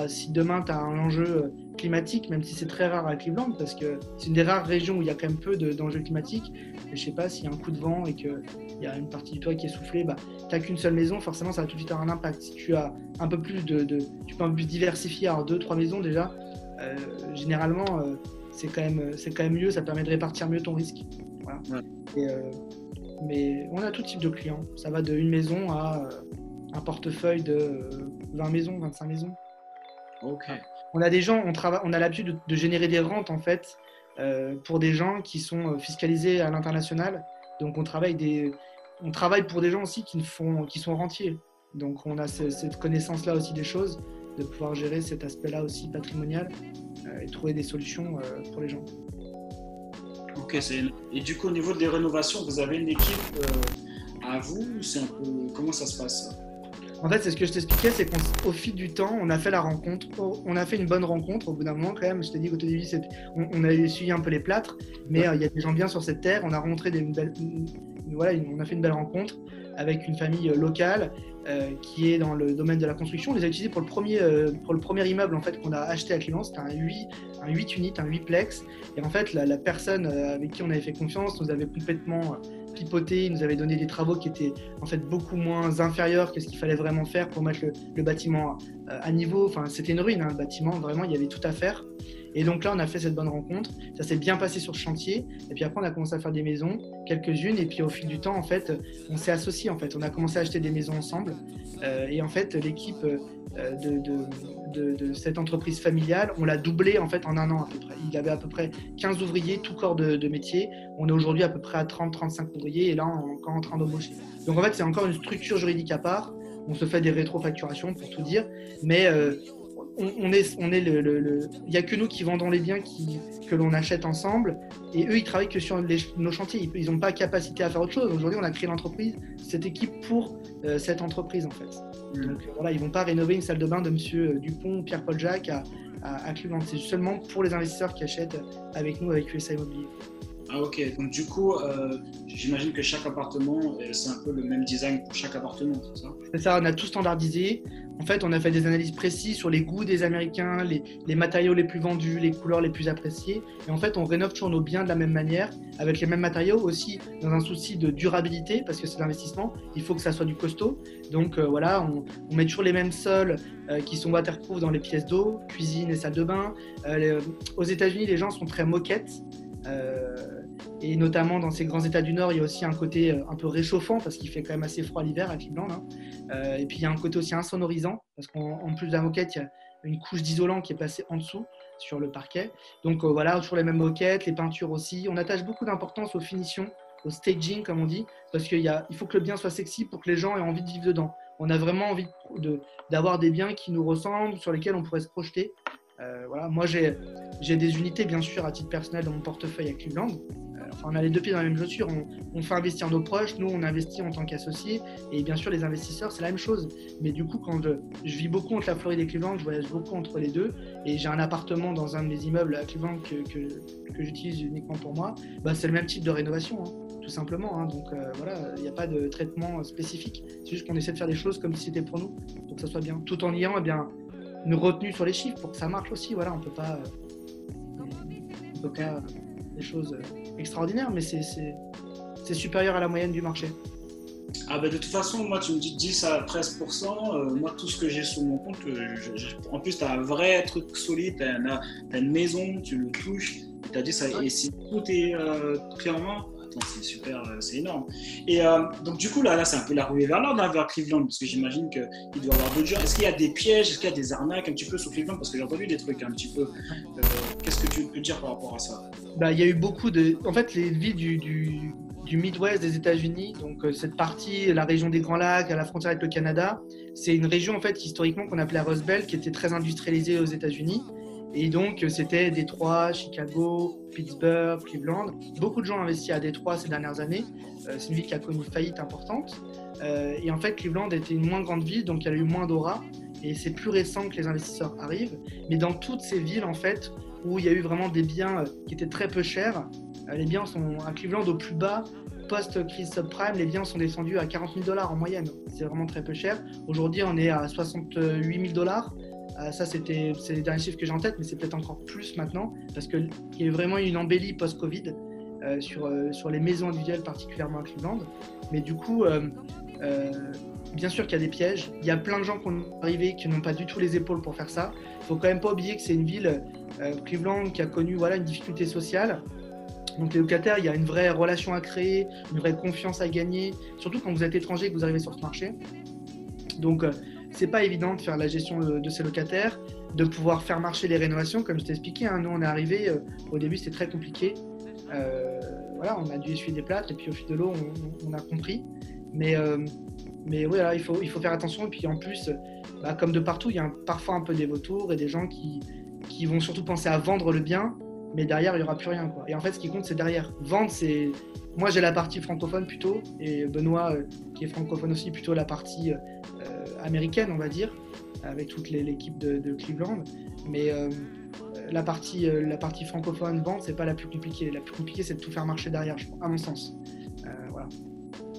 si demain tu as un enjeu climatique, même si c'est très rare à Cleveland, parce que c'est une des rares régions où il y a quand même peu d'enjeux climatiques, mais je sais pas, s'il y a un coup de vent et qu'il y a une partie du toit qui est soufflée, tu n'as qu'une seule maison, forcément ça va tout de suite avoir un impact. Si tu as un peu plus tu peux un peu plus diversifier, alors 2-3 maisons déjà, généralement c'est quand même mieux, ça permet de répartir mieux ton risque. Voilà. Ouais. Mais on a tout type de clients, ça va de une maison à un portefeuille de 20 maisons, 25 maisons. Ok. On a des gens, on a l'habitude de générer des rentes en fait pour des gens qui sont fiscalisés à l'international. Donc on travaille pour des gens aussi qui sont rentiers. Donc on a cette connaissance-là aussi des choses, de pouvoir gérer cet aspect-là aussi patrimonial et trouver des solutions pour les gens. Ok. Et du coup au niveau des rénovations, vous avez une équipe à vous, c'est un peu comment ça se passe? En fait, c'est ce que je t'expliquais, c'est qu'au fil du temps, on a fait la rencontre, on a fait une bonne rencontre au bout d'un moment quand même. Je t'ai dit qu'au début, on a essuyé un peu les plâtres, mais il y a des gens bien sur cette terre. On a rencontré on a fait une belle rencontre avec une famille locale qui est dans le domaine de la construction. On les a utilisés pour le premier immeuble en fait qu'on a acheté à Cleveland. C'était un 8 unités, un 8plex. Et en fait, la personne avec qui on avait fait confiance nous avait complètement pipoté, il nous avait donné des travaux qui étaient en fait beaucoup moins inférieurs que ce qu'il fallait vraiment faire pour mettre le bâtiment à niveau. Enfin, c'était une ruine, hein, le bâtiment, vraiment, il y avait tout à faire. Et donc là, on a fait cette bonne rencontre, ça s'est bien passé sur le chantier. Et puis après, on a commencé à faire des maisons, quelques-unes. Et puis au fil du temps, en fait, on s'est associés. En fait, on a commencé à acheter des maisons ensemble. Et en fait, l'équipe de cette entreprise familiale, on l'a doublée en fait en un an à peu près. Il y avait à peu près 15 ouvriers, tout corps de métier. On est aujourd'hui à peu près à 30-35 ouvriers et là, on est encore en train d'embaucher. Donc en fait, c'est encore une structure juridique à part. On se fait des rétrofacturations pour tout dire, mais il n'y a que nous qui vendons les biens que l'on achète ensemble et eux, ils travaillent que sur nos chantiers. Ils n'ont pas capacité à faire autre chose. Aujourd'hui, on a créé l'entreprise, cette équipe pour cette entreprise en fait. Donc voilà, ils ne vont pas rénover une salle de bain de M. Dupont, Pierre-Paul Jacques à Cleveland. C'est seulement pour les investisseurs qui achètent avec nous, avec USA Immobilier. Ah ok, donc du coup, j'imagine que chaque appartement, c'est un peu le même design pour chaque appartement, c'est ça? C'est ça, on a tout standardisé. En fait, on a fait des analyses précises sur les goûts des Américains, les matériaux les plus vendus, les couleurs les plus appréciées. Et en fait, on rénove toujours nos biens de la même manière, avec les mêmes matériaux aussi, dans un souci de durabilité, parce que c'est l'investissement, il faut que ça soit du costaud. Donc voilà, on met toujours les mêmes sols qui sont waterproof dans les pièces d'eau, cuisine et salle de bain. Aux États-Unis, les gens sont très moquettes. Et notamment dans ces grands états du Nord, il y a aussi un côté un peu réchauffant parce qu'il fait quand même assez froid l'hiver à Cleveland. Hein. Et puis il y a un côté aussi insonorisant parce qu'en plus de la moquette, il y a une couche d'isolant qui est passée en dessous sur le parquet. Donc voilà, toujours les mêmes moquettes, les peintures aussi. On attache beaucoup d'importance aux finitions, au staging comme on dit, parce qu'il faut que le bien soit sexy pour que les gens aient envie de vivre dedans. on a vraiment envie d'avoir des biens qui nous ressemblent, sur lesquels on pourrait se projeter. Voilà. Moi, j'ai des unités, bien sûr, à titre personnel dans mon portefeuille à Cleveland. Enfin, on a les deux pieds dans la même chaussure. On fait investir nos proches, nous, on investit en tant qu'associés. Et bien sûr, les investisseurs, c'est la même chose. Mais du coup, quand je vis beaucoup entre la Floride et Cleveland, je voyage beaucoup entre les deux. Et j'ai un appartement dans un de mes immeubles à Cleveland que j'utilise uniquement pour moi. Bah, c'est le même type de rénovation, hein, tout simplement. Hein. Donc voilà, il n'y a pas de traitement spécifique. C'est juste qu'on essaie de faire les choses comme si c'était pour nous, pour que ça soit bien. Tout en ayant, eh bien, une retenue sur les chiffres pour que ça marche aussi. Voilà, on ne peut pas faire des choses extraordinaires, mais c'est supérieur à la moyenne du marché. Ah ben de toute façon, moi tu me dis 10 à 13%, moi tout ce que j'ai sur mon compte, en plus tu as un vrai truc solide, tu as une maison, tu le touches, tu as dit ça, et si tout est clairement, c'est super, c'est énorme. Et donc du coup là c'est un peu la ruée vers l'ordre, vers Cleveland, parce que j'imagine qu'il doit y avoir d'autres gens. Est-ce qu'il y a des pièges, est-ce qu'il y a des arnaques un petit peu sur Cleveland, parce que j'ai entendu des trucs un petit peu. Qu'est-ce que tu peux dire par rapport à ça? Bah, il y a eu beaucoup de, en fait, les villes du Midwest des États-Unis, donc cette partie, la région des Grands Lacs, à la frontière avec le Canada, c'est une région en fait historiquement qu'on appelait la Rust Belt, qui était très industrialisée aux États-Unis. Et donc, c'était Détroit, Chicago, Pittsburgh, Cleveland. Beaucoup de gens ont investi à Détroit ces dernières années. C'est une ville qui a connu une faillite importante. Et en fait, Cleveland était une moins grande ville, donc elle a eu moins d'aura. Et c'est plus récent que les investisseurs arrivent. Mais dans toutes ces villes, en fait, où il y a eu vraiment des biens qui étaient très peu chers, les biens sont à Cleveland au plus bas. Post-crise subprime, les biens sont descendus à $40,000 en moyenne. C'est vraiment très peu cher. Aujourd'hui, on est à $68,000. Ça, c'est les derniers chiffres que j'ai en tête, mais c'est peut-être encore plus maintenant, parce qu'il y a eu vraiment une embellie post-Covid sur les maisons individuelles, particulièrement à Cleveland. Mais du coup, bien sûr qu'il y a des pièges. Il y a plein de gens qui ont arrivé qui n'ont pas du tout les épaules pour faire ça. Il ne faut quand même pas oublier que c'est une ville, Cleveland, qui a connu une difficulté sociale. Donc les locataires, il y a une vraie relation à créer, une vraie confiance à gagner, surtout quand vous êtes étranger et que vous arrivez sur ce marché. Donc, c'est pas évident de faire la gestion de ces locataires, de pouvoir faire marcher les rénovations, comme je t'ai expliqué. Hein. Nous, on est arrivés, au début, c'était très compliqué. Voilà, on a dû essuyer des plâtres et puis au fil de l'eau, on a compris. Mais voilà, il faut faire attention. Et puis en plus, bah, comme de partout, il y a parfois un peu des vautours et des gens qui vont surtout penser à vendre le bien, mais derrière, il n'y aura plus rien, quoi. Et en fait, ce qui compte, c'est derrière. Vendre, c'est... Moi, j'ai la partie francophone plutôt, et Benoît, qui est francophone aussi, plutôt la partie... américaine, on va dire, avec toute l'équipe de Cleveland, mais la partie francophone vente, c'est pas la plus compliquée. La plus compliquée, c'est de tout faire marcher derrière, à mon sens. Voilà.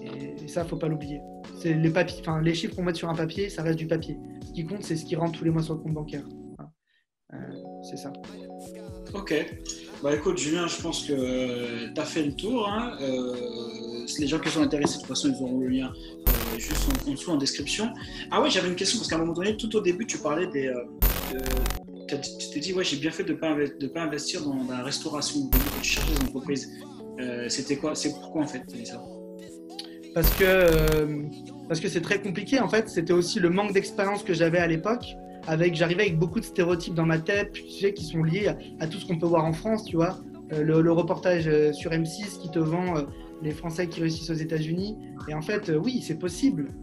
Et ça, faut pas l'oublier. C'est les papiers, enfin les chiffres qu'on met sur un papier, ça reste du papier. Ce qui compte, c'est ce qui rentre tous les mois sur le compte bancaire. C'est ça. Ok. Bah écoute Julien, je pense que tu as fait le tour. Hein. Les gens qui sont intéressés, de toute façon, ils auront le lien. Juste en dessous en description. Ah ouais, j'avais une question parce qu'à un moment donné, tout au début, tu parlais des. Tu t'es dit, ouais, j'ai bien fait de ne pas investir dans la restauration, de chercher des entreprises. C'était quoi? C'est pourquoi en fait ça? Parce que c'est très compliqué en fait. C'était aussi le manque d'expérience que j'avais à l'époque. J'arrivais avec beaucoup de stéréotypes dans ma tête, tu sais, qui sont liés à tout ce qu'on peut voir en France, tu vois. Le reportage sur M6 qui te vend. Les Français qui réussissent aux États-Unis. Et en fait, oui, c'est possible.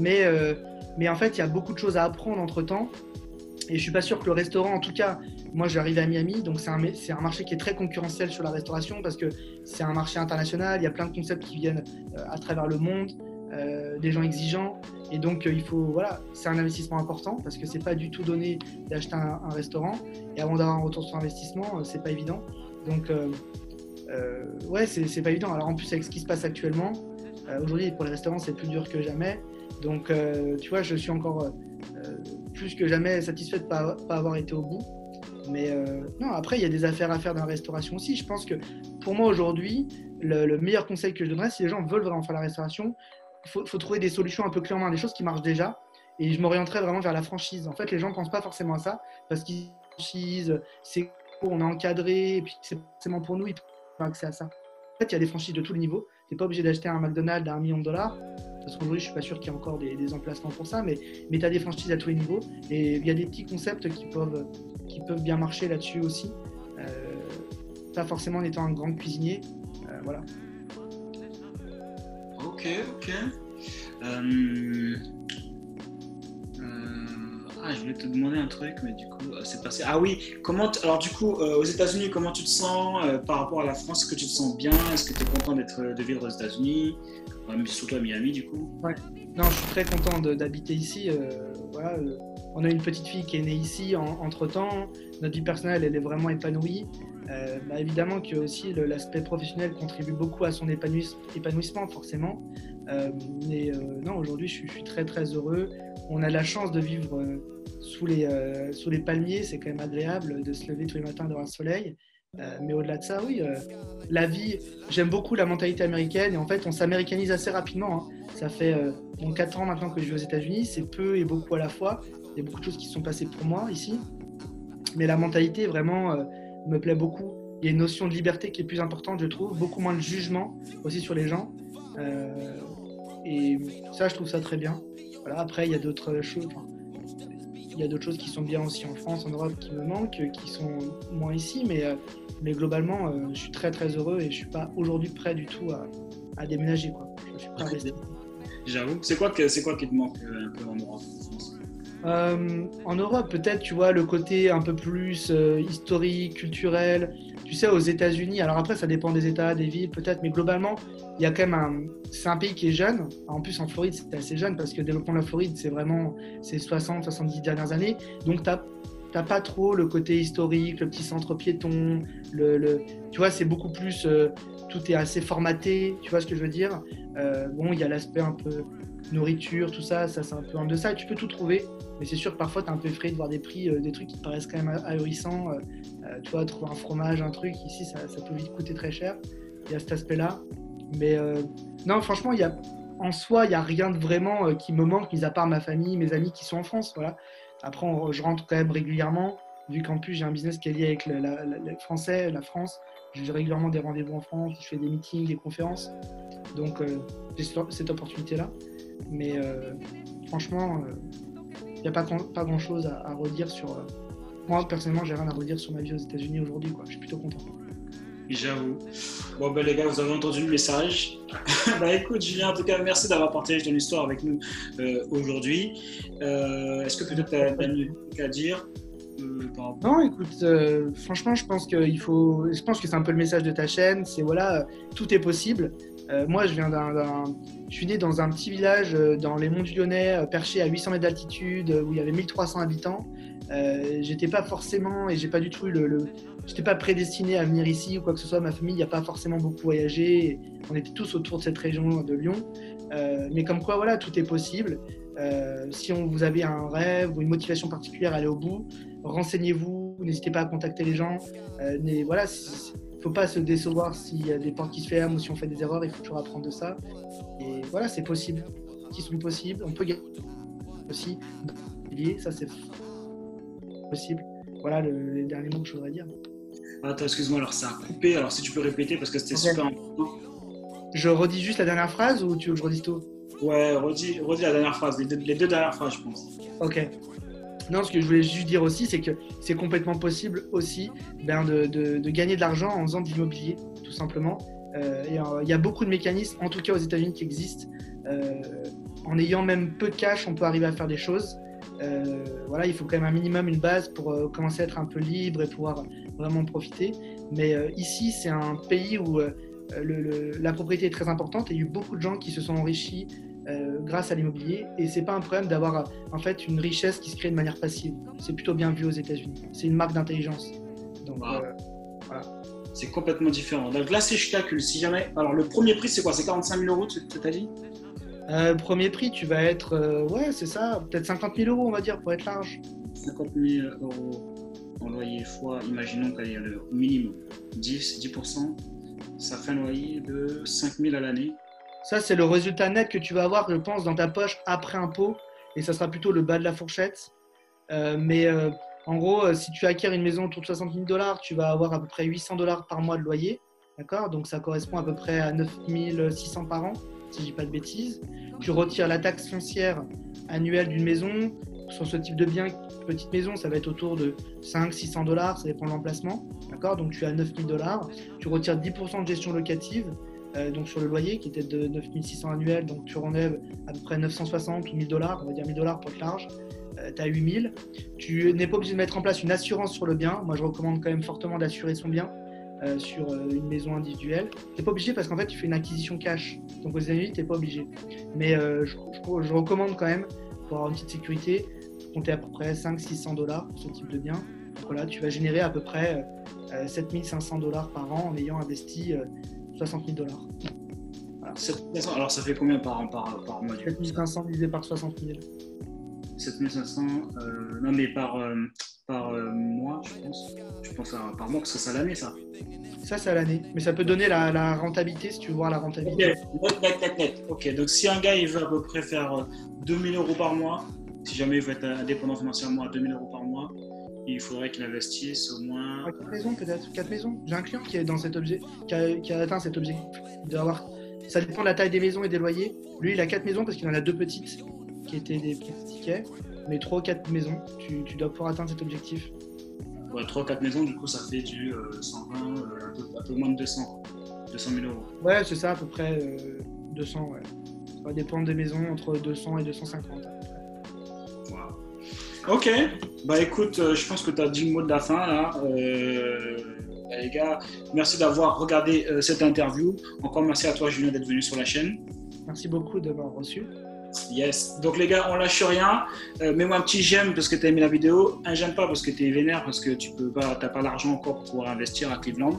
Mais en fait, il y a beaucoup de choses à apprendre entre-temps. Et je ne suis pas sûr que le restaurant, en tout cas, moi, j'arrive à Miami, donc c'est un marché qui est très concurrentiel sur la restauration parce que c'est un marché international, il y a plein de concepts qui viennent à travers le monde, des gens exigeants. Et donc, voilà, c'est un investissement important parce que ce n'est pas du tout donné d'acheter un restaurant. Et avant d'avoir un retour sur investissement, ce n'est pas évident. Donc, ouais, c'est pas évident. Alors en plus avec ce qui se passe actuellement, aujourd'hui pour les restaurants c'est plus dur que jamais. Donc tu vois, je suis encore plus que jamais satisfait de pas avoir été au bout. Mais non, après il y a des affaires à faire dans la restauration aussi. Je pense que pour moi aujourd'hui, le meilleur conseil que je donnerais, si les gens veulent vraiment faire la restauration, il faut trouver des solutions un peu clés en main, des choses qui marchent déjà. Et je m'orienterais vraiment vers la franchise. En fait, les gens pensent pas forcément à ça parce qu'ils franchisent, c'est on est encadré et puis c'est forcément pour nous. Accès à ça. En fait, il y a des franchises de tous les niveaux. Tu n'es pas obligé d'acheter un McDonald's à $1 million. Parce qu'aujourd'hui, je ne suis pas sûr qu'il y ait encore des emplacements pour ça, mais tu as des franchises à tous les niveaux. Et il y a des petits concepts qui peuvent bien marcher là-dessus aussi. Pas forcément en étant un grand cuisinier. Voilà. Ok. Je voulais te demander un truc, mais du coup, c'est passé. Ah oui, alors du coup, aux États-Unis, comment tu te sens par rapport à la France? Est-ce que tu te sens bien? Est-ce que tu es content de vivre aux États-Unis? Surtout à Miami, du coup. Ouais. Non, je suis très content d'habiter ici. Voilà, on a une petite fille qui est née ici entre-temps. Notre vie personnelle, elle est vraiment épanouie. Évidemment que aussi l'aspect professionnel contribue beaucoup à son épanouissement, forcément. Non, aujourd'hui, je suis très, très heureux. On a la chance de vivre sous les palmiers. C'est quand même agréable de se lever tous les matins devant le soleil. Mais au-delà de ça, oui, la vie, j'aime beaucoup la mentalité américaine. Et en fait, on s'américanise assez rapidement. Hein. Ça fait 4 ans maintenant que je vis aux États-Unis. C'est peu et beaucoup à la fois. Il y a beaucoup de choses qui se sont passées pour moi ici. Mais la mentalité, vraiment, me plaît beaucoup. Il y a une notion de liberté qui est plus importante, je trouve. Beaucoup moins de jugement aussi sur les gens. Et ça, je trouve ça très bien. Voilà. Après, il y a d'autres choses. Il y a d'autres choses qui sont bien aussi en France, en Europe, qui me manquent, qui sont moins ici. Mais globalement, je suis très, très heureux et je ne suis pas aujourd'hui prêt du tout à déménager. Quoi. Je suis prêt à rester. J'avoue. C'est quoi qui te manque un peu en Europe? En Europe, peut-être, tu vois, le côté un peu plus historique, culturel. Tu sais, aux États-Unis, alors après, ça dépend des États, des villes, peut-être, mais globalement, il y a quand même c'est un pays qui est jeune. En plus, en Floride, c'est assez jeune parce que le développement de la Floride, c'est vraiment ces 60, 70 dernières années. Donc, t'as pas trop le côté historique, le petit centre piéton. Tu vois, c'est beaucoup plus. Tout est assez formaté, tu vois ce que je veux dire. Bon, il y a l'aspect un peu nourriture, tout ça, ça c'est un peu en deçà. Tu peux tout trouver, mais c'est sûr que parfois t'es un peu effrayé de voir des prix, des trucs qui te paraissent quand même ahurissants. Tu vois, trouver un fromage, un truc, ici ça peut vite coûter très cher. Il y a cet aspect-là. Mais non, franchement, en soi, il n'y a rien de vraiment qui me manque, mis à part ma famille, mes amis qui sont en France. Voilà. Après, je rentre quand même régulièrement, vu qu'en plus j'ai un business qui est lié avec le français, la France. J'ai régulièrement des rendez-vous en France, je fais des meetings, des conférences. Donc, j'ai cette opportunité-là. Mais franchement, il n'y a pas grand-chose à redire sur... moi, personnellement, j'ai rien à redire sur ma vie aux États-Unis aujourd'hui. Je suis plutôt content. J'avoue. Bon, les gars, vous avez entendu le message. Écoute, Julien, en tout cas, merci d'avoir partagé ton histoire avec nous aujourd'hui. Est-ce que peut-être tu as un truc à dire? Non, écoute, franchement, je pense que c'est un peu le message de ta chaîne. C'est voilà, tout est possible. Moi, je suis né dans un petit village dans les monts du Lyonnais, perché à 800 mètres d'altitude, où il y avait 1300 habitants. J'étais pas forcément, et j'ai pas du tout j'étais pas prédestiné à venir ici ou quoi que ce soit. Ma famille n'a pas forcément beaucoup voyagé. On était tous autour de cette région de Lyon. Mais comme quoi, voilà, tout est possible. Si vous avez un rêve ou une motivation particulière, allez au bout. Renseignez-vous, n'hésitez pas à contacter les gens. Voilà, il ne faut pas se décevoir s'il y a des portes qui se ferment ou si on fait des erreurs, il faut toujours apprendre de ça. Et voilà, c'est possible. Qui sont possibles, on peut gagner aussi. Ça, c'est possible. Voilà les derniers mots que je voudrais dire. Attends, excuse-moi, alors ça a coupé. Alors si tu peux répéter parce que c'était super important. Je redis juste la dernière phrase ou tu veux que je redise tout? Ouais, redis la dernière phrase, les deux dernières phrases, je pense. Ok. Non, ce que je voulais juste dire aussi, c'est que c'est complètement possible aussi de gagner de l'argent en faisant de l'immobilier, tout simplement. Il y a beaucoup de mécanismes, en tout cas aux États-Unis, qui existent. En ayant même peu de cash, on peut arriver à faire des choses. Voilà, il faut quand même un minimum, une base pour commencer à être un peu libre et pouvoir vraiment profiter. Mais ici, c'est un pays où la propriété est très importante et il y a eu beaucoup de gens qui se sont enrichis grâce à l'immobilier, et c'est pas un problème d'avoir en fait une richesse qui se crée de manière passive. C'est plutôt bien vu aux États-Unis. C'est une marque d'intelligence. Donc voilà. C'est complètement différent. Donc là, si je calcule, si jamais, alors le premier prix c'est quoi? C'est 45 000 euros, t'as dit? Premier prix, tu vas être, ouais, c'est ça, peut-être 50 000 euros, on va dire, pour être large. 50 000 euros en loyer fois, imaginons qu'il y a le minimum 10%, ça fait un loyer de 5 000 à l'année. Ça, c'est le résultat net que tu vas avoir, je pense, dans ta poche après impôt. Et ça sera plutôt le bas de la fourchette. En gros, si tu acquiers une maison autour de 60 000 $, tu vas avoir à peu près 800 $ par mois de loyer. D'accord? Donc, ça correspond à peu près à 9 600 par an, si je dis pas de bêtises. Tu retires la taxe foncière annuelle d'une maison. Sur ce type de bien, petite maison, ça va être autour de 500 à 600 $. Ça dépend de l'emplacement. D'accord? Donc, tu as 9 000 $. Tu retires 10% de gestion locative. donc sur le loyer qui était de 9600 annuels, donc tu relèves à peu près 960 ou 1000 $, on va dire 1000 $ pour être large, tu as 8000, tu n'es pas obligé de mettre en place une assurance sur le bien. Moi je recommande quand même fortement d'assurer son bien sur une maison individuelle. Tu n'es pas obligé parce qu'en fait tu fais une acquisition cash, donc aux États-Unis tu n'es pas obligé, mais je recommande quand même, pour avoir une petite sécurité, compter à peu près 500-600 $ pour ce type de bien. Donc voilà, tu vas générer à peu près 7500 $ par an en ayant investi 60 000 $. Voilà. Alors ça fait combien par mois? 7500 divisé par 60 000. 7500, non mais par mois, je pense. Je pense par mois parce que c'est à l'année ça. Ça c'est à l'année, mais ça peut donner la rentabilité si tu veux voir la rentabilité. Ok, donc si un gars il veut à peu près faire 2000 € par mois, si jamais il veut être indépendant financièrement à 2000 € par mois, il faudrait qu'il investisse au moins 4 maisons peut-être, 4 maisons. J'ai un client qui est dans cet objet, qui a atteint cet objectif. Il doit avoir, ça dépend de la taille des maisons et des loyers. Lui, il a 4 maisons parce qu'il en a 2 petites qui étaient des petits tickets, mais 3 ou 4 maisons, tu dois pouvoir atteindre cet objectif. Ouais, 3 ou 4 maisons, du coup, ça fait du 120, un peu moins de 200 000 €. Ouais, c'est ça, à peu près 200, ouais. Ça dépend des maisons, entre 200 et 250. Ok, bah écoute, je pense que tu as dit le mot de la fin là. Bah, les gars, merci d'avoir regardé cette interview. Encore merci à toi Julien d'être venu sur la chaîne. Merci beaucoup de m'avoir reçu. Yes, donc les gars, on lâche rien. Mets-moi un petit j'aime parce que tu as aimé la vidéo, un j'aime pas parce que tu es vénère, parce que tu n'as pas l'argent encore pour investir à Cleveland.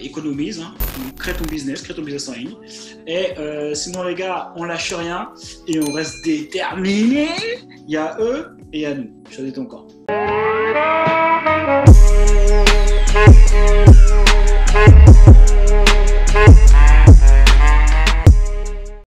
Économise, hein. Crée ton business en ligne. Et sinon les gars, on lâche rien et on reste déterminés. Il y a eux et il y a nous. Je te dis ton corps.